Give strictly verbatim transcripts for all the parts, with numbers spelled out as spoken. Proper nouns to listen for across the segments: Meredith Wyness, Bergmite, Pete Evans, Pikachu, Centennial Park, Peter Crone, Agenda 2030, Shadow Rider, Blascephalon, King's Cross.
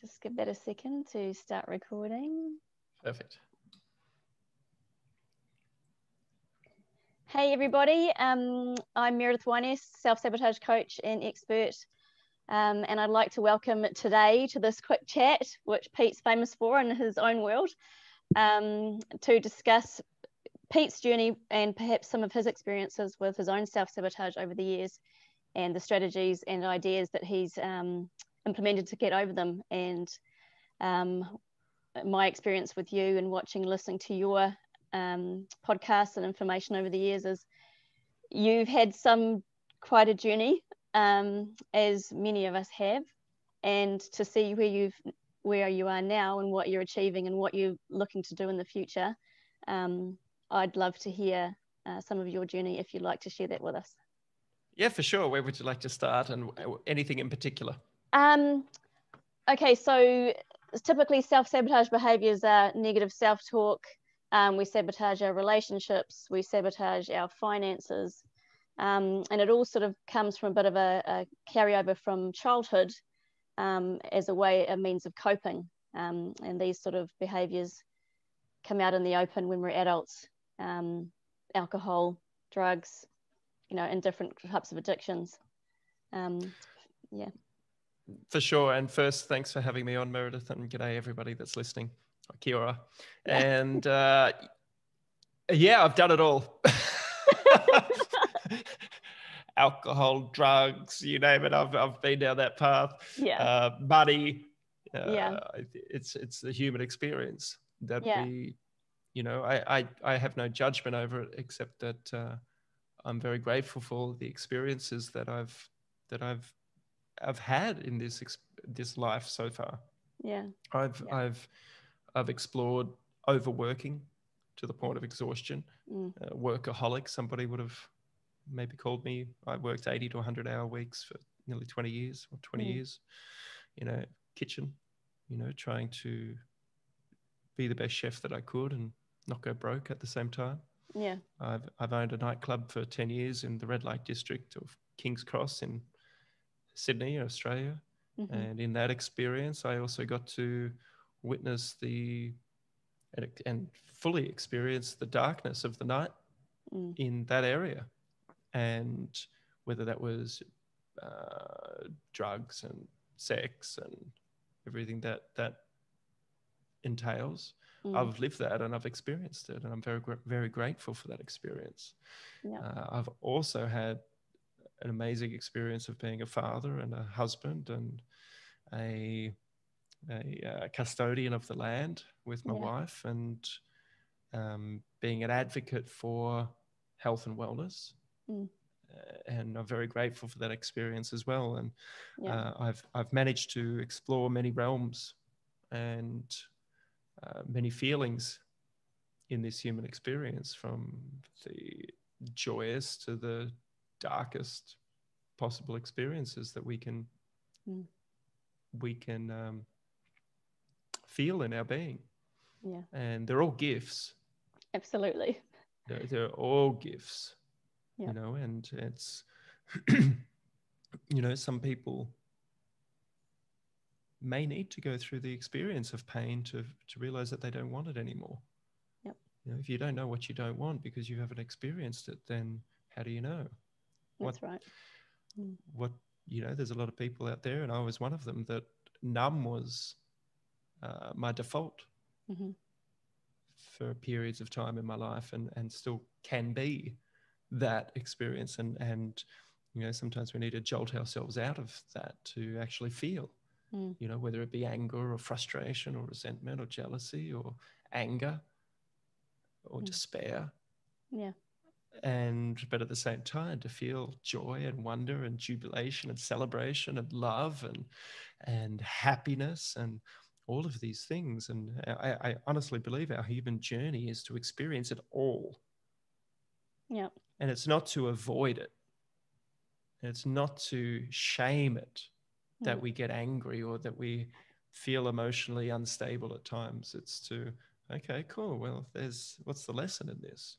just give that a second to start recording. Perfect. Hey everybody, um, I'm Meredith Wyness, self-sabotage coach and expert, um, and I'd like to welcome today to this quick chat, which Pete's famous for in his own world, um, to discuss Pete's journey and perhaps some of his experiences with his own self-sabotage over the years and the strategies and ideas that he's um, implemented to get over them, and um, my experience with you and watching, listening to your um, podcasts and information over the years is you've had some quite a journey, um, as many of us have, and to see where you've where you are now and what you're achieving and what you're looking to do in the future. Um, I'd love to hear uh, some of your journey if you'd like to share that with us. Yeah, for sure. Where would you like to start, and anything in particular? Um, okay, so typically self-sabotage behaviours are negative self-talk. Um, we sabotage our relationships. We sabotage our finances. Um, and it all sort of comes from a bit of a, a carryover from childhood um, as a way, a means of coping. Um, and these sort of behaviours come out in the open when we're adults. Um, alcohol, drugs, you know, in different types of addictions. Um, yeah. For sure. And first, thanks for having me on, Meredith, and g'day everybody that's listening. Kia ora. And uh, yeah, I've done it all. Alcohol, drugs, you name it. I've, I've been down that path. Yeah. Uh, money. Uh, yeah. It's, it's the human experience that yeah. we, you know, I, I, I have no judgment over it, except that uh, I'm very grateful for the experiences that I've that I've I've had in this this life so far. Yeah, I've yeah. I've I've explored overworking to the point of exhaustion. Mm. Uh, workaholic, somebody would have maybe called me. I worked eighty to one hundred hour weeks for nearly twenty years or twenty mm. years. You know, kitchen. You know, trying to be the best chef that I could and not go broke at the same time. Yeah, I've I've owned a nightclub for ten years in the red light district of King's Cross in Sydney, Australia. Mm-hmm. And in that experience, I also got to witness the and, and fully experience the darkness of the night mm. in that area, and whether that was uh, drugs and sex and everything that that entails. Mm. I've lived that and I've experienced it, and I'm very very grateful for that experience. Yeah. Uh, I've also had an amazing experience of being a father and a husband and a, a, a custodian of the land with my yeah. wife, and um, being an advocate for health and wellness. Mm. Uh, and I'm very grateful for that experience as well. And yeah. uh, I've, I've managed to explore many realms and uh, many feelings in this human experience, from the joyous to the darkest possible experiences that we can mm. we can um, feel in our being. Yeah. And they're all gifts. Absolutely. They're, they're all gifts. Yeah. You know, and it's you know, some people may need to go through the experience of pain to to realize that they don't want it anymore. Yep. You know, if you don't know what you don't want because you haven't experienced it, then how do you know? What, That's right. Mm. What, you know, there's a lot of people out there, and I was one of them, that numb was uh, my default mm-hmm. for periods of time in my life, and, and still can be that experience. And, and, you know, sometimes we need to jolt ourselves out of that to actually feel, mm. you know, whether it be anger or frustration or resentment or jealousy or anger or mm. despair. Yeah. And but at the same time, to feel joy and wonder and jubilation and celebration and love and and happiness and all of these things. And I, I honestly believe our human journey is to experience it all. Yeah. And it's not to avoid it. It's not to shame it that mm. we get angry or that we feel emotionally unstable at times. It's to, okay, cool. Well, there's what's the lesson in this?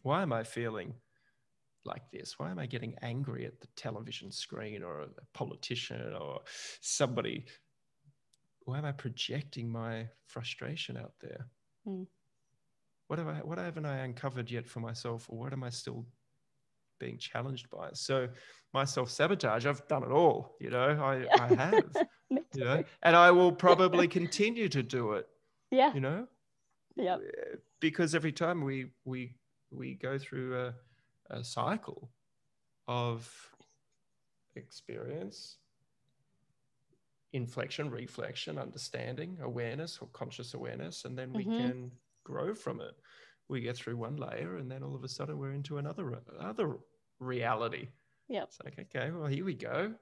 Why am I feeling like this? Why am I getting angry at the television screen or a politician or somebody why am I projecting my frustration out there? Mm. What have I, what haven't I uncovered yet for myself, or what am I still being challenged by? So my self-sabotage, I've done it all, you know, I, yeah. I have, you know, and I will probably continue to do it, yeah, you know, yeah, because every time we, we, we go through a, a cycle of experience, inflection, reflection, understanding, awareness or conscious awareness, and then we mm-hmm. can grow from it. We get through one layer and then all of a sudden we're into another other reality. Yeah, it's like, okay, well, here we go,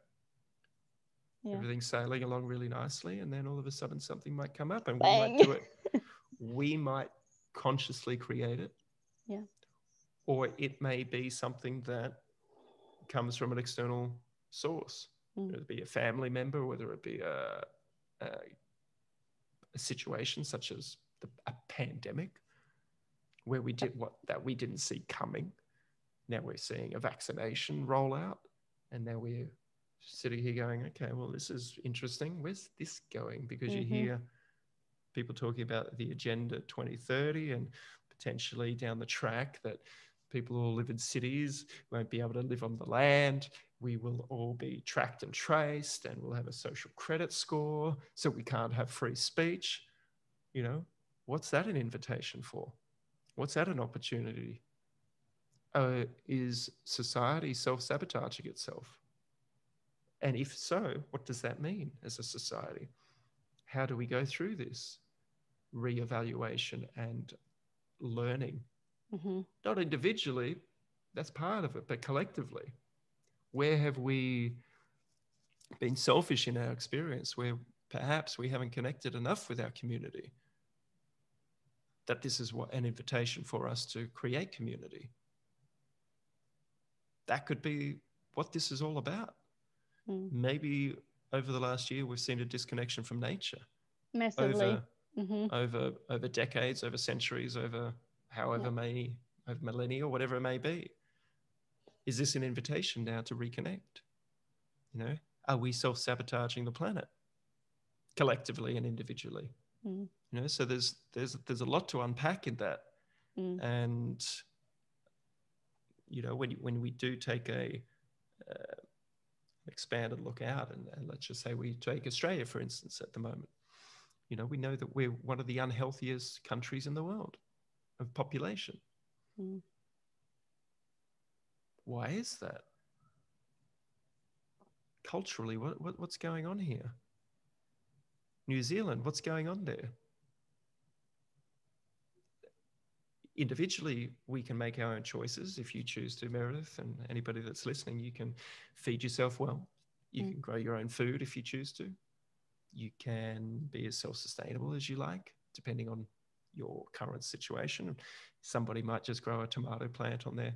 yeah. everything's sailing along really nicely, and then all of a sudden something might come up and Bang. we might do it. We might consciously create it, yeah, or it may be something that comes from an external source, mm. whether it be a family member, whether it be a, a, a situation such as the, a pandemic, where we did what that we didn't see coming. Now we're seeing a vaccination rollout, and now we're sitting here going, okay, well, this is interesting. Where's this going? Because mm-hmm. you hear people talking about the Agenda twenty thirty, and potentially down the track that people who all live in cities won't be able to live on the land. We will all be tracked and traced, and we'll have a social credit score, so we can't have free speech. You know, what's that an invitation for? What's that an opportunity? Uh, is society self-sabotaging itself? And if so, what does that mean as a society? How do we go through this reevaluation and learning? Mm-hmm. Not individually, that's part of it, but collectively. Where have we been selfish in our experience, where perhaps we haven't connected enough with our community? That this is what an invitation for us to create community. That could be what this is all about. Mm. Maybe over the last year, we've seen a disconnection from nature. Massively. Over, mm-hmm. over, over decades, over centuries, over however yeah. many, over millennia, or whatever it may be. Is this an invitation now to reconnect? You know, are we self-sabotaging the planet collectively and individually? Mm. You know, so there's there's there's a lot to unpack in that, mm. and you know, when when we do take a uh, expanded look out, and, and let's just say we take Australia for instance at the moment, you know, we know that we're one of the unhealthiest countries in the world of population. Mm. Why is that? Culturally, what, what what's going on here? New Zealand, what's going on there? Individually, we can make our own choices. If you choose to, Meredith, and anybody that's listening, you can feed yourself well. You mm. can grow your own food if you choose to. You can be as self-sustainable as you like, depending on your current situation. Somebody might just grow a tomato plant on their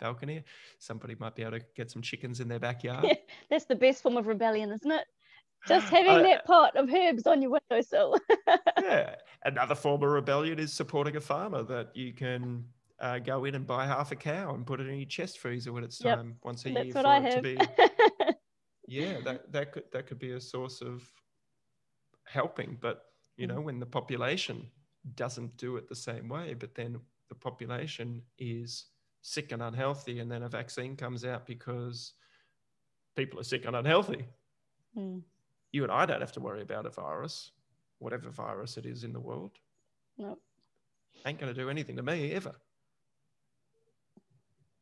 balcony. Somebody might be able to get some chickens in their backyard. Yeah, that's the best form of rebellion, isn't it? Just having uh, that pot of herbs on your windowsill. Yeah. Another form of rebellion is supporting a farmer, that you can uh, go in and buy half a cow and put it in your chest freezer when it's yep. time once a That's year. That's what I have. To be, yeah, that, that, could, that could be a source of helping. But, you know, when the population doesn't do it the same way, but then the population is sick and unhealthy, and then a vaccine comes out because people are sick and unhealthy. Mm. You and I don't have to worry about a virus, whatever virus it is in the world. No. Nope. Ain't going to do anything to me ever.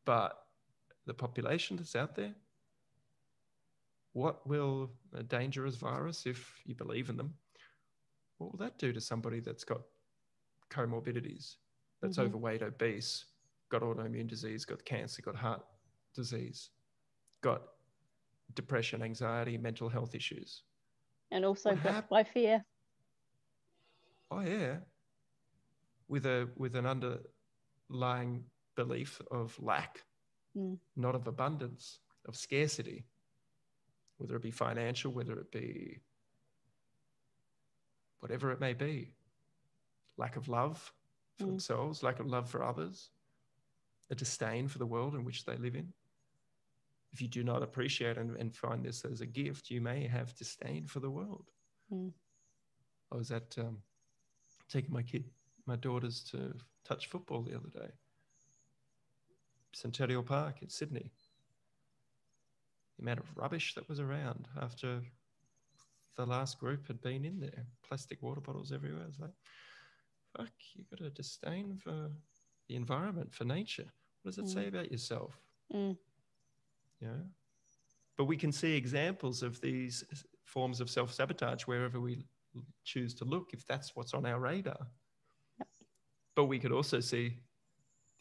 But the population that's out there, what will a dangerous virus, if you believe in them, what will that do to somebody that's got comorbidities, that's mm-hmm. overweight, obese, got autoimmune disease, got cancer, got heart disease, got depression, anxiety, mental health issues? And also gripped by fear. Oh yeah. With a with an underlying belief of lack, mm. not of abundance, of scarcity, whether it be financial, whether it be whatever it may be. Lack of love for mm. themselves, lack of love for others, a disdain for the world in which they live in. If you do not appreciate and, and find this as a gift, you may have disdain for the world. Mm. I was at um, taking my kid, my daughters to touch football the other day. Centennial Park in Sydney. The amount of rubbish that was around after the last group had been in there. Plastic water bottles everywhere. It's like, fuck, you've got a disdain for the environment, for nature. What does it mm. say about yourself? Mm. Yeah. But we can see examples of these forms of self-sabotage wherever we choose to look, if that's what's on our radar. Yep. But we could also see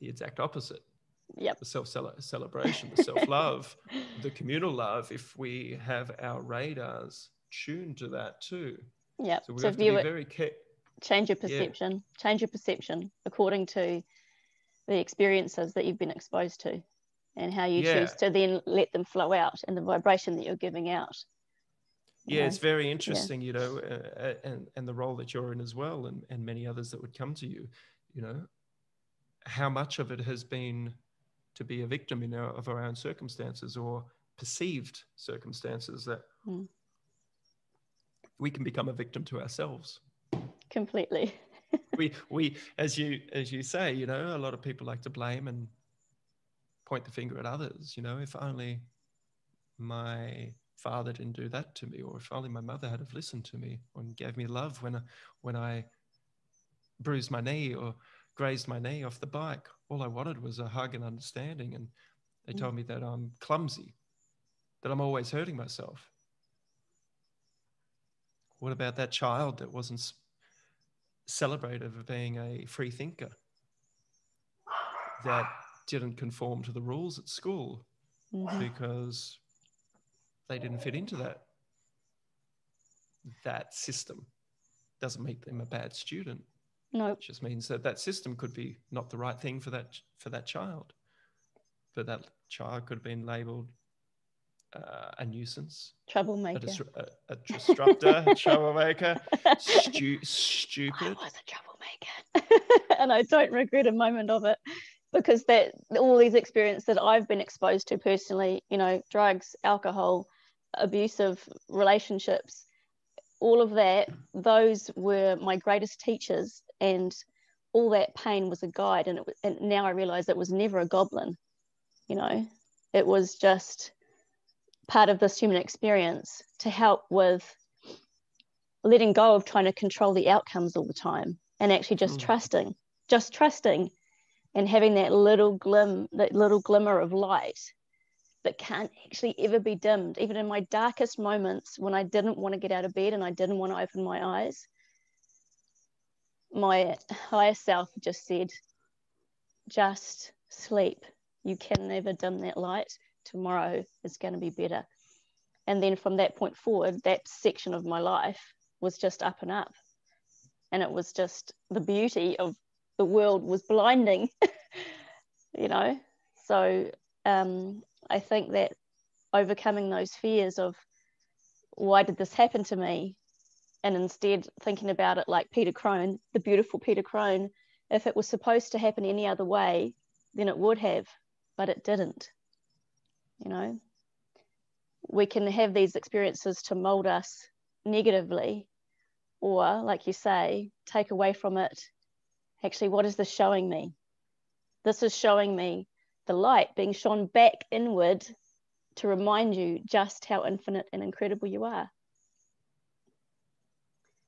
the exact opposite. Yep. The self-celebration, the self-love, the communal love, if we have our radars tuned to that too. Yeah. So we so have to be it, very careful. Change your perception. Yeah. Change your perception according to the experiences that you've been exposed to and how you yeah. choose to then let them flow out and the vibration that you're giving out. You yeah, know? It's very interesting, yeah. you know, uh, and, and the role that you're in as well, and, and many others that would come to you, you know, how much of it has been to be a victim in our, of our own circumstances or perceived circumstances that mm. we can become a victim to ourselves. Completely. we, we, as you, as you say, you know, a lot of people like to blame and point the finger at others, you know, if only my father didn't do that to me, or if only my mother had have listened to me and gave me love when, when I bruised my knee or grazed my knee off the bike. All I wanted was a hug and understanding. And they mm. told me that I'm clumsy, that I'm always hurting myself. What about that child that wasn't celebrative of being a free thinker, that didn't conform to the rules at school mm. because they didn't fit into that, that system? Doesn't make them a bad student. No, nope. It just means that that system could be not the right thing for that for that child. But that child could have been labelled uh, a nuisance, troublemaker, a, dis a, a disruptor, a troublemaker, stu stupid. I was a troublemaker, and I don't regret a moment of it, because that all these experiences that I've been exposed to personally, you know, drugs, alcohol, abusive relationships, all of that, those were my greatest teachers. And all that pain was a guide, and, it was, and now I realise it was never a goblin, you know. It was just part of this human experience to help with letting go of trying to control the outcomes all the time, and actually just mm. trusting, just trusting, and having that little glim, that little glimmer of light that can't actually ever be dimmed. Even in my darkest moments, when I didn't want to get out of bed and I didn't want to open my eyes, my higher self just said, just sleep. You can never dim that light. Tomorrow is going to be better. And then from that point forward, that section of my life was just up and up. And it was just the beauty of the world was blinding, you know. So um, I think that overcoming those fears of why did this happen to me, and instead thinking about it like Peter Crone, the beautiful Peter Crone, if it was supposed to happen any other way, then it would have, but it didn't. You know, we can have these experiences to mold us negatively, or like you say, take away from it. Actually, what is this showing me? This is showing me the light being shone back inward to remind you just how infinite and incredible you are.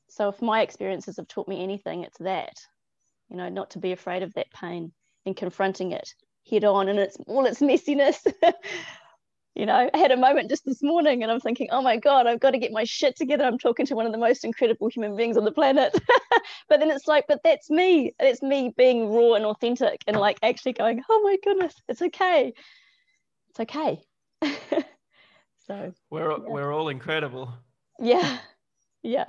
So if my experiences have taught me anything, it's that, you know, not to be afraid of that pain and confronting it head on and it's all its messiness. You know, I had a moment just this morning and I'm thinking, oh my God, I've got to get my shit together. I'm talking to one of the most incredible human beings on the planet. But then it's like, but that's me. It's me being raw and authentic and like actually going, oh my goodness, it's okay. It's okay. So we're, yeah. we're all incredible. Yeah. Yeah.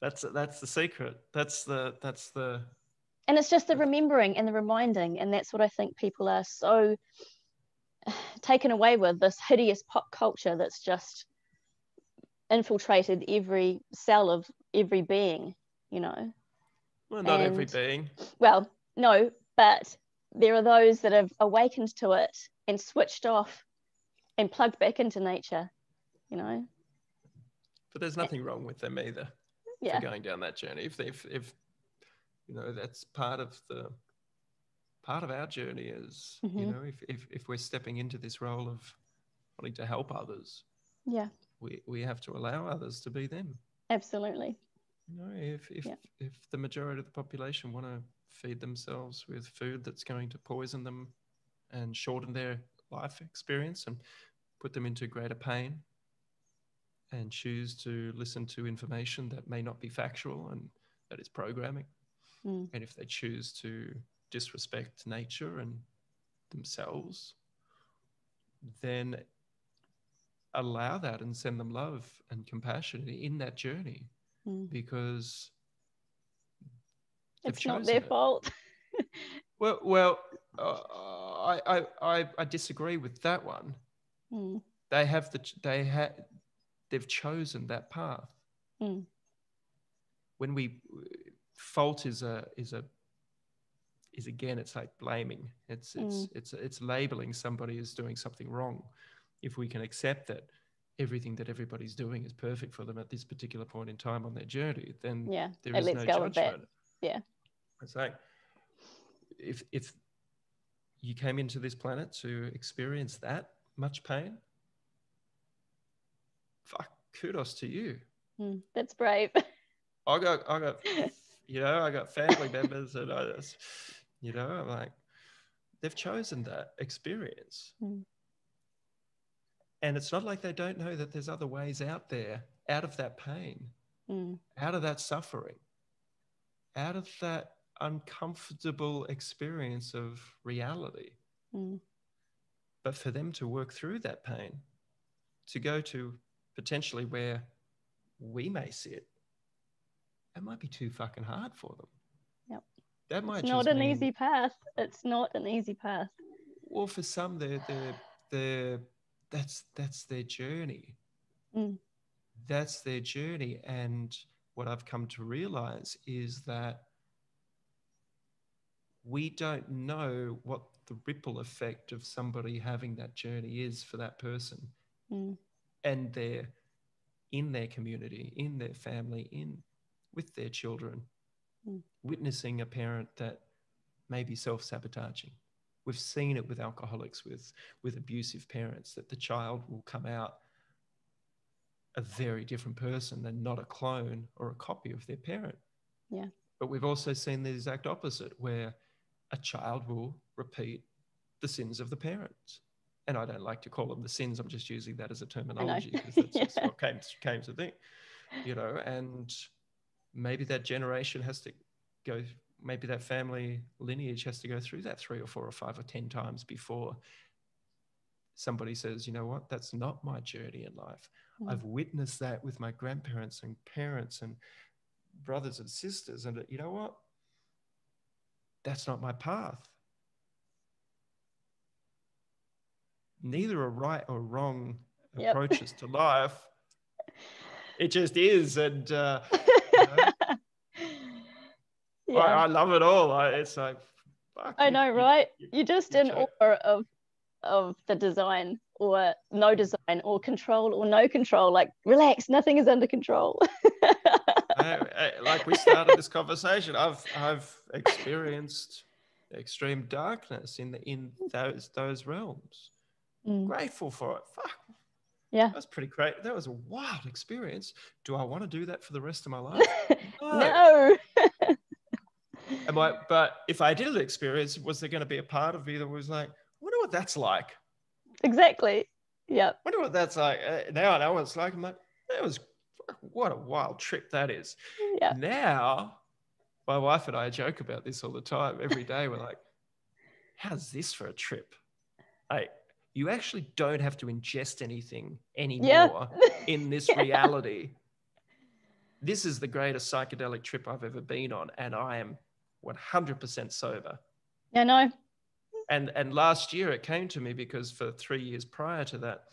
That's that's the secret. That's the that's the. And it's just the remembering and the reminding, and that's what I think people are so taken away with, this hideous pop culture that's just infiltrated every cell of every being, you know. Well, not and, every being. Well, no, but there are those that have awakened to it and switched off and plugged back into nature, you know. But there's nothing wrong with them either. yeah. for going down that journey. If, if, if you know, that's part of the part of our journey is, mm-hmm. you know, if, if, if we're stepping into this role of wanting to help others, yeah, we, we have to allow others to be them. Absolutely. You know, if, if, yeah. if the majority of the population want to feed themselves with food that's going to poison them and shorten their life experience and put them into greater pain, and choose to listen to information that may not be factual and that is programming. Mm. And if they choose to disrespect nature and themselves, then allow that and send them love and compassion in that journey, mm. because it's not their it. fault. well, well, uh, I, I, I disagree with that one. Mm. They have the, they have, they've chosen that path. Mm. When we, fault is a, is a, is again, it's like blaming. It's, mm. it's, it's, it's labeling somebody as doing something wrong. If we can accept that everything that everybody's doing is perfect for them at this particular point in time on their journey, then yeah. there is no judgment. Yeah. It's like, if, if you came into this planet to experience that much pain, fuck, kudos to you. Mm, that's brave. I got, I got, you know, I got family members and I just, you know, I'm like, they've chosen that experience. Mm. And it's not like they don't know that there's other ways out there, out of that pain, mm. out of that suffering, out of that uncomfortable experience of reality. Mm. But for them to work through that pain, to go to potentially where we may sit, that might be too fucking hard for them. Yep. That might it's not an mean, easy path. It's not an easy path. Well, for some, they're, they're, they're, that's, that's their journey. Mm. That's their journey. And what I've come to realize is that we don't know what the ripple effect of somebody having that journey is for that person mm. and their, in their community, in their family, in with their children, mm. witnessing a parent that may be self-sabotaging. We've seen it with alcoholics, with, with abusive parents, that the child will come out a very different person than not a clone or a copy of their parent. Yeah. But we've also seen the exact opposite, where a child will repeat the sins of the parents. And I don't like to call them the sins. I'm just using that as a terminology because that's yeah. just what came, came to think, you know, and maybe that generation has to go maybe that family lineage has to go through that three or four or five or ten times before somebody says, you know what, that's not my journey in life. Mm. I've witnessed that with my grandparents and parents and brothers and sisters. And you know what, that's not my path. Neither are right or wrong yep. approaches to life. It just is. And, uh, you know, yeah. I, I love it all. I, it's like, fuck, I know, you, right? You, You're just you in joke. awe of of the design, or no design, or control, or no control. Like, relax, nothing is under control. I, I, like we started this conversation, I've I've experienced extreme darkness in the in those those realms. Mm. Grateful for it. Fuck. Yeah, that was pretty great. That was a wild experience. Do I want to do that for the rest of my life? No. no. Am I, but if I did an experience, was there going to be a part of me that was like, I wonder what that's like? Exactly. Yeah. I wonder what that's like. Uh, now I know what it's like. I'm like, that was, what a wild trip that is. Yeah. Now, my wife and I joke about this all the time. Every day we're like, how's this for a trip? Like, you actually don't have to ingest anything anymore yeah. in this yeah. reality. This is the greatest psychedelic trip I've ever been on, and I am one hundred percent sober. Yeah, no. And and last year it came to me because for three years prior to that,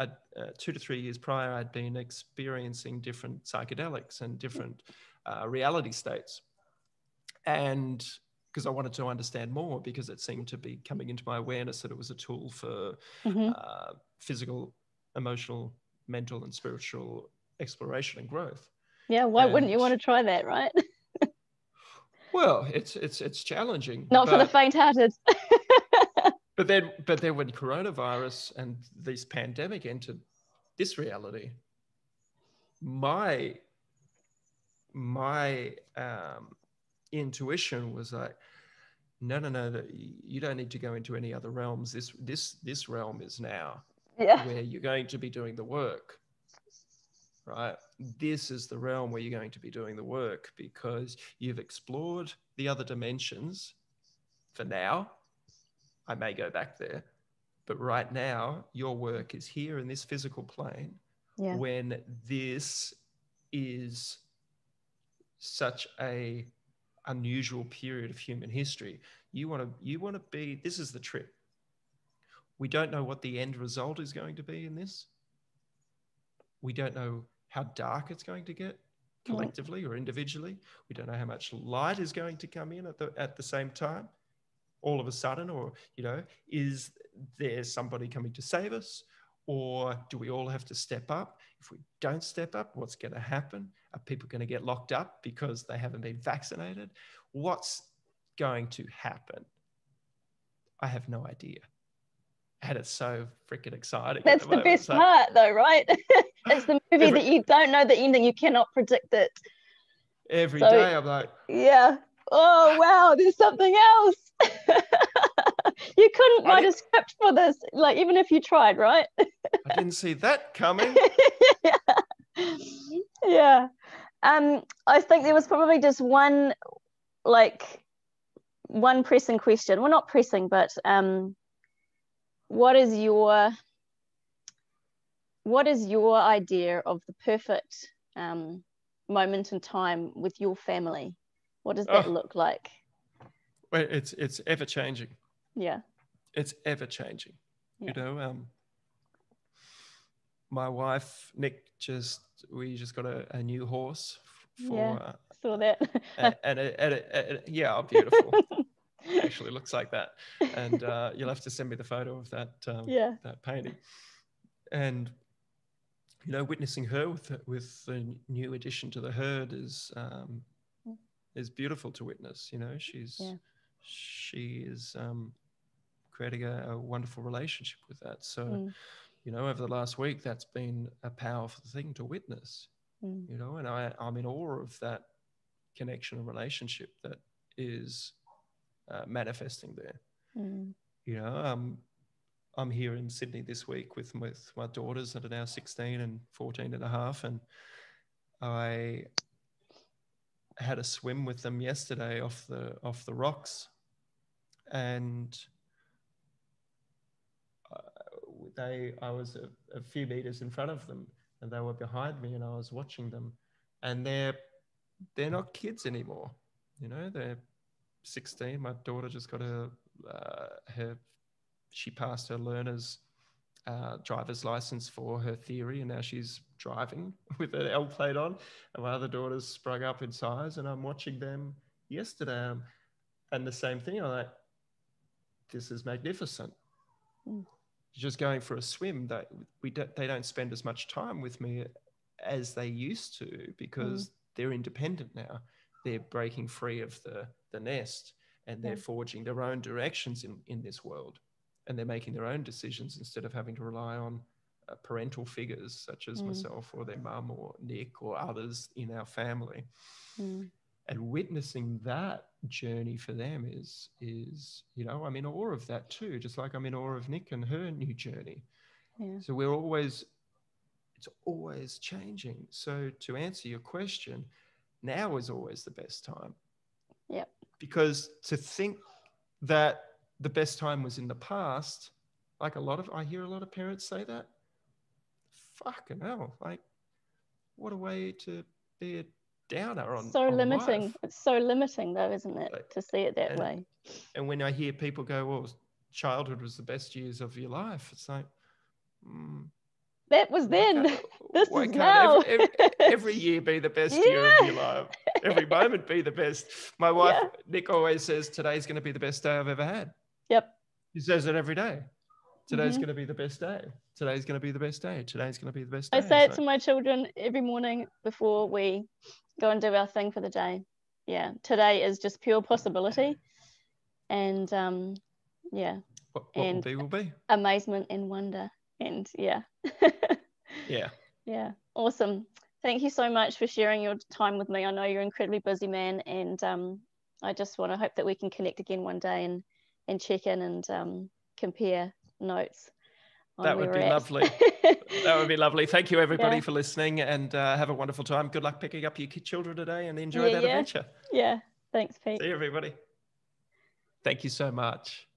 I, uh, two to three years prior, I'd been experiencing different psychedelics and different uh, reality states. And because I wanted to understand more, because it seemed to be coming into my awareness that it was a tool for mm-hmm. uh, physical, emotional, mental, and spiritual exploration and growth. Yeah, why and, wouldn't you want to try that, right? Well, it's it's it's challenging. Not but, for the faint-hearted. but then, but then, when coronavirus and this pandemic entered this reality, my my um, intuition was like, no, no, no, you don't need to go into any other realms. This this this realm is now yeah. where you're going to be doing the work. Right, this is the realm where you're going to be doing the work, because you've explored the other dimensions for now. I may go back there, but right now your work is here in this physical plane yeah. when this is such a unusual period of human history. You want to you want to be, this is the trip. We don't know what the end result is going to be in this. We don't know how dark it's going to get collectively or individually. We don't know how much light is going to come in at the at the same time, all of a sudden, or, you know, is there somebody coming to save us, or do we all have to step up? If we don't step up, what's going to happen? Are people going to get locked up because they haven't been vaccinated? What's going to happen? I have no idea. And it's so freaking exciting. That's the, the best so, part though, right? It's the movie every, that you don't know the ending. You cannot predict it. Every so, day I'm like... Yeah. Oh, wow, there's something else. You couldn't I write a script for this, like, even if you tried, right? I didn't see that coming. yeah. yeah. Um, I think there was probably just one, like, one pressing question. Well, not pressing, but... Um, What is your what is your idea of the perfect um, moment in time with your family? What does that oh, look like? Well, it's it's ever changing. Yeah, it's ever changing. Yeah. You know, um, my wife Nick just we just got a, a new horse. For, yeah, uh, saw that. and and a, and a, and a, yeah, oh, beautiful. Actually looks like that, and uh you'll have to send me the photo of that um, yeah that painting. And you know, witnessing her with the, with the new addition to the herd is um is beautiful to witness. You know, she's yeah. she is um creating a, a wonderful relationship with that. So mm. you know, over the last week that's been a powerful thing to witness. mm. You know, and I I'm in awe of that connection and relationship that is Uh, manifesting there. mm. You know, um, I'm here in Sydney this week with, with my daughters that are now sixteen and fourteen and a half, and I had a swim with them yesterday off the off the rocks, and they I was a, a few meters in front of them and they were behind me, and I was watching them, and they're they're not kids anymore. You know, they're sixteen. My daughter just got her, uh, her, she passed her learner's uh, driver's license for her theory, and now she's driving with an L plate on. And my other daughter's sprung up in size, and I'm watching them yesterday. Um, and the same thing, I'm like, this is magnificent. Mm. Just going for a swim, they, we don't, they don't spend as much time with me as they used to, because mm. they're independent now. They're breaking free of the the nest, and they're yeah. forging their own directions in, in this world, and they're making their own decisions instead of having to rely on uh, parental figures such as mm. myself or their mum or Nick or others in our family. Mm. And witnessing that journey for them is, is, you know, I'm in awe of that too, just like I'm in awe of Nick and her new journey. Yeah. So we're always, it's always changing. So to answer your question, now is always the best time. Yeah. Because to think that the best time was in the past, like a lot of, I hear a lot of parents say that. Fucking hell. Like, what a way to be a downer on. So on limiting. Life. It's so limiting though, isn't it? Like, to see it that and, way. And when I hear people go, well, childhood was the best years of your life, it's like, mm, that was then. This is now. Every, every, every year be the best yeah. year of your life. Every moment be the best. My wife, yeah. Nick, always says, today's going to be the best day I've ever had. Yep. She says it every day. Today's mm-hmm. going to be the best day. today's going to be the best day. Today's going to be the best day. I say it so. to my children every morning before we go and do our thing for the day. Yeah, today is just pure possibility. And um, yeah. What, what and will be will be. Amazement and wonder. And yeah. Yeah. Yeah. Awesome. Thank you so much for sharing your time with me. I know you're an incredibly busy man, and um, I just want to hope that we can connect again one day and, and check in and um, compare notes. That would be at. lovely. That would be lovely. Thank you, everybody, yeah. for listening, and uh, have a wonderful time. Good luck picking up your children today, and enjoy yeah, that yeah. adventure. Yeah. Thanks, Pete. See you, everybody. Thank you so much.